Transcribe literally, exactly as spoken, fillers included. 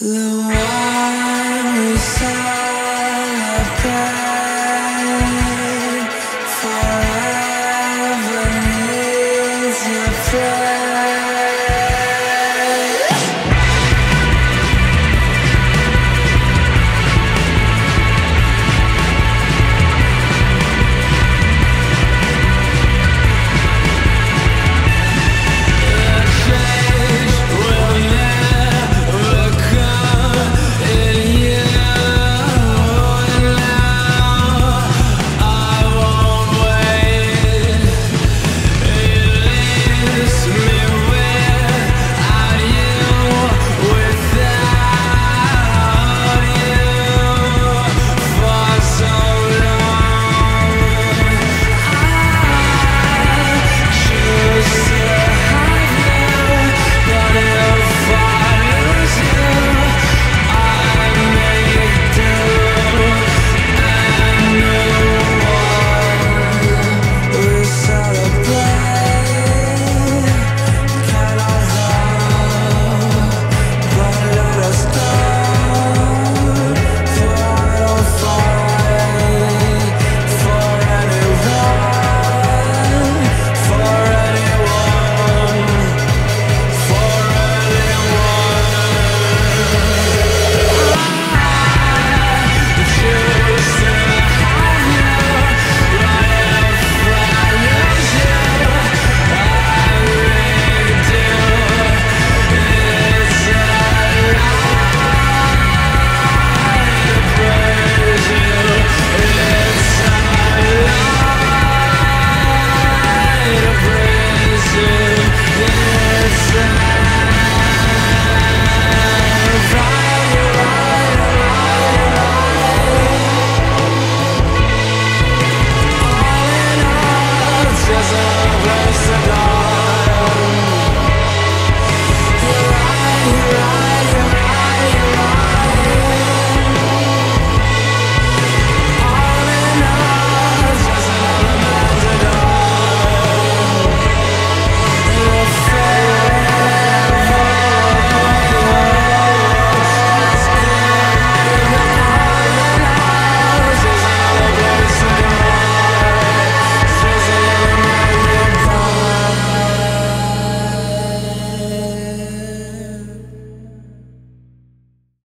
The one who saw